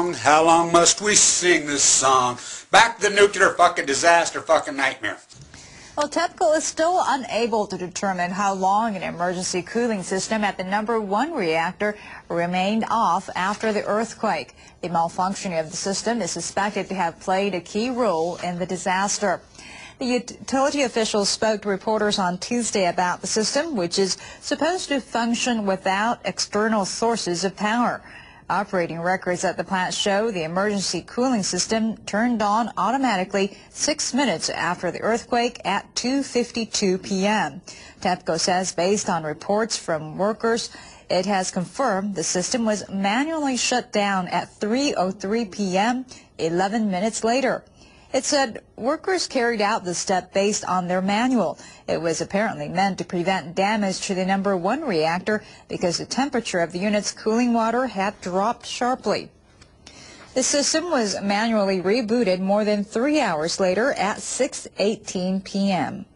song? How long must we sing this song? Back to the nuclear fucking disaster fucking nightmare. Well, TEPCO is still unable to determine how long an emergency cooling system at the #1 reactor remained off after the earthquake. The malfunctioning of the system is suspected to have played a key role in the disaster. The utility officials spoke to reporters on Tuesday about the system, which is supposed to function without external sources of power. Operating records at the plant show the emergency cooling system turned on automatically 6 minutes after the earthquake at 2:52 p.m. TEPCO says, based on reports from workers, it has confirmed the system was manually shut down at 3:03 p.m., 11 minutes later. It said workers carried out the step based on their manual. It was apparently meant to prevent damage to the #1 reactor because the temperature of the unit's cooling water had dropped sharply. The system was manually rebooted more than 3 hours later at 6:18 p.m.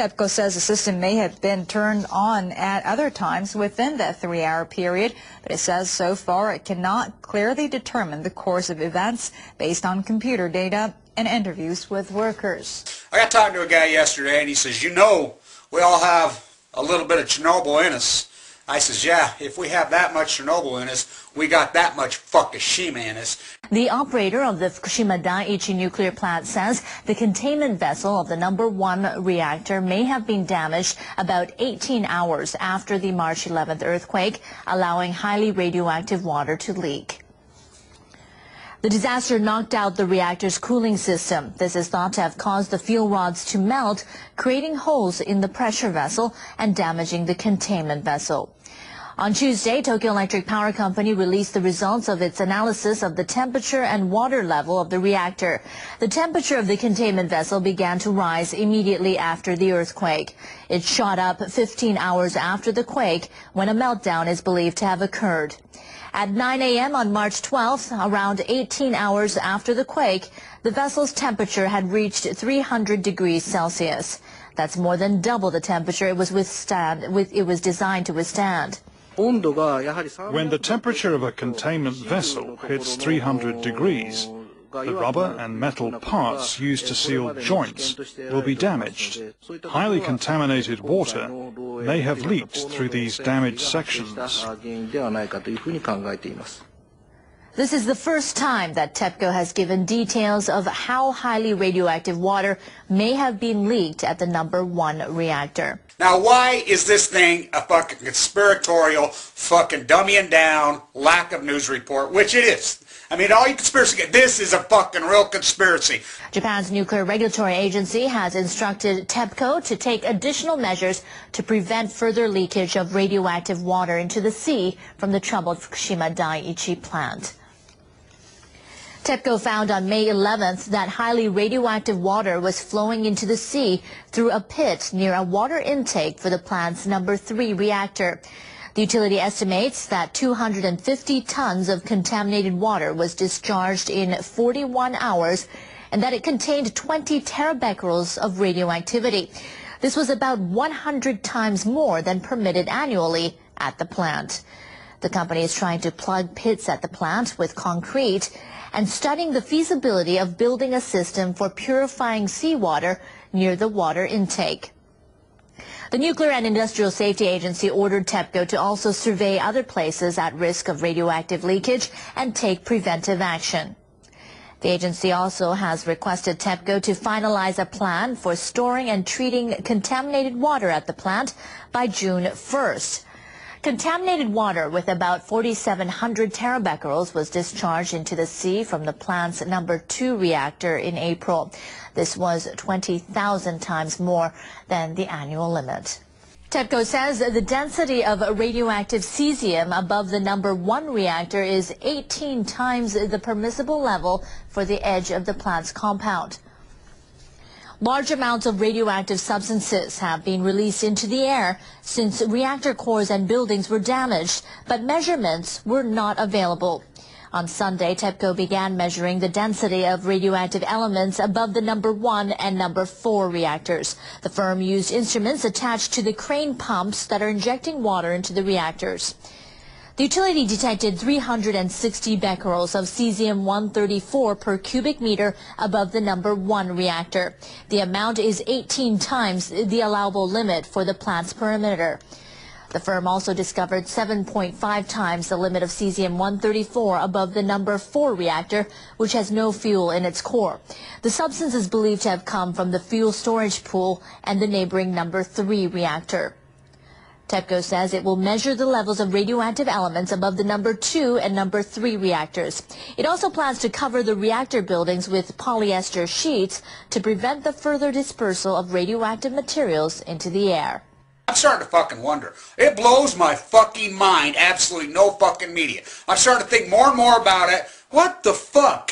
TEPCO says the system may have been turned on at other times within that 3-hour period, but it says so far it cannot clearly determine the course of events based on computer data and interviews with workers. I got talking to a guy yesterday, and he says, you know, we all have a little bit of Chernobyl in us. I says, yeah, if we have that much Chernobyl in us, we got that much Fukushima in us. The operator of the Fukushima Daiichi nuclear plant says the containment vessel of the #1 reactor may have been damaged about 18 hours after the March 11th earthquake, allowing highly radioactive water to leak. The disaster knocked out the reactor's cooling system. This is thought to have caused the fuel rods to melt, creating holes in the pressure vessel and damaging the containment vessel. On Tuesday, Tokyo Electric Power Company released the results of its analysis of the temperature and water level of the reactor. The temperature of the containment vessel began to rise immediately after the earthquake. It shot up 15 hours after the quake, when a meltdown is believed to have occurred. At 9 a.m. on March 12th, around 18 hours after the quake, the vessel's temperature had reached 300 degrees Celsius. That's more than double the temperature it was designed to withstand. When the temperature of a containment vessel hits 300 degrees, the rubber and metal parts used to seal joints will be damaged. Highly contaminated water may have leaked through these damaged sections. This is the first time that TEPCO has given details of how highly radioactive water may have been leaked at the #1 reactor. Now, why is this thing a fucking conspiratorial, fucking dumbing down, lack of news report, which it is? I mean, all you conspiracy get, this is a fucking real conspiracy. Japan's Nuclear Regulatory Agency has instructed TEPCO to take additional measures to prevent further leakage of radioactive water into the sea from the troubled Fukushima Daiichi plant. TEPCO found on May 11th that highly radioactive water was flowing into the sea through a pit near a water intake for the plant's #3 reactor. The utility estimates that 250 tons of contaminated water was discharged in 41 hours and that it contained 20 terabecquerels of radioactivity. This was about 100 times more than permitted annually at the plant. The company is trying to plug pits at the plant with concrete and studying the feasibility of building a system for purifying seawater near the water intake. The Nuclear and Industrial Safety Agency ordered TEPCO to also survey other places at risk of radioactive leakage and take preventive action. The agency also has requested TEPCO to finalize a plan for storing and treating contaminated water at the plant by June 1st. Contaminated water with about 4,700 terabecquerels was discharged into the sea from the plant's #2 reactor in April. This was 20,000 times more than the annual limit. TEPCO says the density of radioactive cesium above the #1 reactor is 18 times the permissible level for the edge of the plant's compound. Large amounts of radioactive substances have been released into the air since reactor cores and buildings were damaged, but measurements were not available. On Sunday, TEPCO began measuring the density of radioactive elements above the #1 and #4 reactors. The firm used instruments attached to the crane pumps that are injecting water into the reactors. The utility detected 360 becquerels of cesium-134 per cubic meter above the No. 1 reactor. The amount is 18 times the allowable limit for the plant's perimeter. The firm also discovered 7.5 times the limit of cesium-134 above the No. 4 reactor, which has no fuel in its core. The substance is believed to have come from the fuel storage pool and the neighboring No. 3 reactor. TEPCO says it will measure the levels of radioactive elements above the No. 2 and No. 3 reactors. It also plans to cover the reactor buildings with polyester sheets to prevent the further dispersal of radioactive materials into the air. I'm starting to fucking wonder. It blows my fucking mind, absolutely no fucking media. I'm starting to think more and more about it. What the fuck?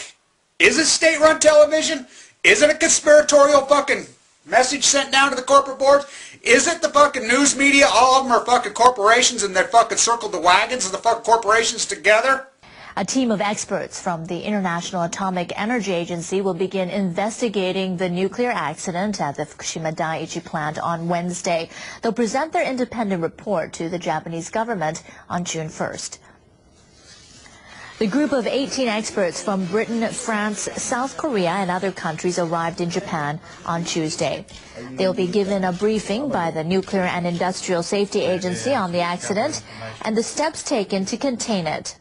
Is it state-run television? Is it a conspiratorial fucking message sent down to the corporate boards? Is it the fucking news media? All of them are fucking corporations and they fucking circled the wagons of the fucking corporations together? A team of experts from the International Atomic Energy Agency will begin investigating the nuclear accident at the Fukushima Daiichi plant on Wednesday. They'll present their independent report to the Japanese government on June 1st. The group of 18 experts from Britain, France, South Korea and other countries arrived in Japan on Tuesday. They'll be given a briefing by the Nuclear and Industrial Safety Agency on the accident and the steps taken to contain it.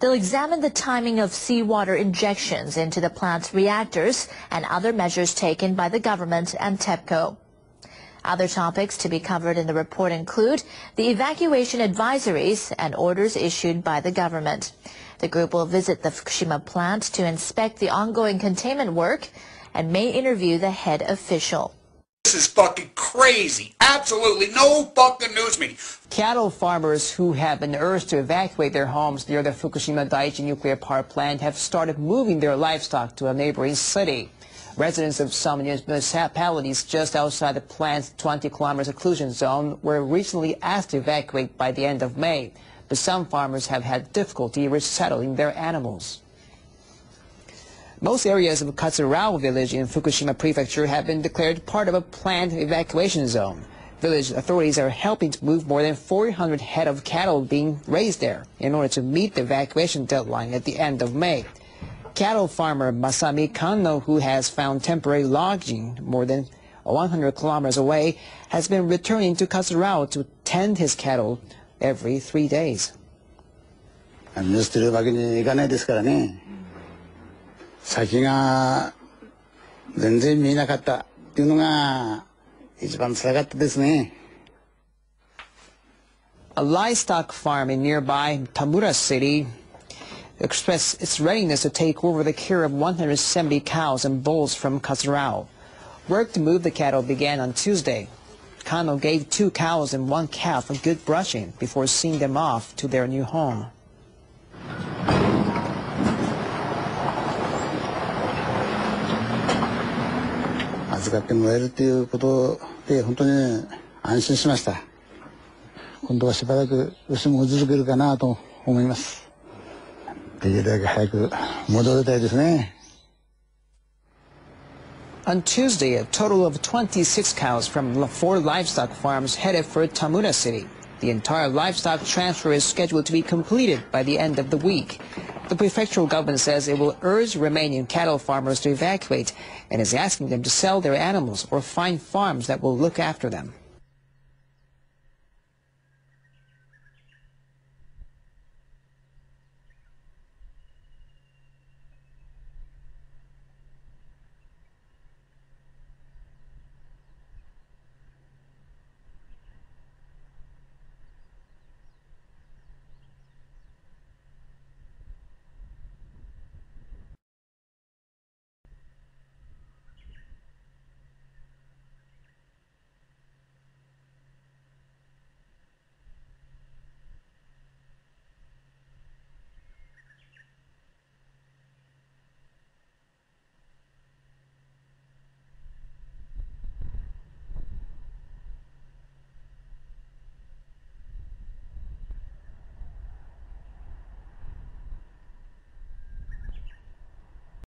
They'll examine the timing of seawater injections into the plant's reactors and other measures taken by the government and TEPCO. Other topics to be covered in the report include the evacuation advisories and orders issued by the government. The group will visit the Fukushima plant to inspect the ongoing containment work and may interview the head official. This is fucking crazy. Absolutely no fucking news media. Cattle farmers who have been urged to evacuate their homes near the Fukushima Daiichi nuclear power plant have started moving their livestock to a neighboring city. Residents of some municipalities just outside the plant's 20-kilometer seclusion zone were originally asked to evacuate by the end of May. But some farmers have had difficulty resettling their animals. Most areas of Katsurao village in Fukushima Prefecture have been declared part of a planned evacuation zone. Village authorities are helping to move more than 400 head of cattle being raised there in order to meet the evacuation deadline at the end of May. Cattle farmer Masami Kanno, who has found temporary lodging more than 100 kilometers away, has been returning to Katsurao to tend his cattle every 3 days. A livestock farm in nearby Tamura City expressed its readiness to take over the care of 170 cows and bulls from Katsurao. Work to move the cattle began on Tuesday. Kanno gave 2 cows and 1 calf a good brushing before seeing them off to their new home. On Tuesday, a total of 26 cows from 4 livestock farms headed for Tamura City. The entire livestock transfer is scheduled to be completed by the end of the week. The prefectural government says it will urge Romanian cattle farmers to evacuate and is asking them to sell their animals or find farms that will look after them.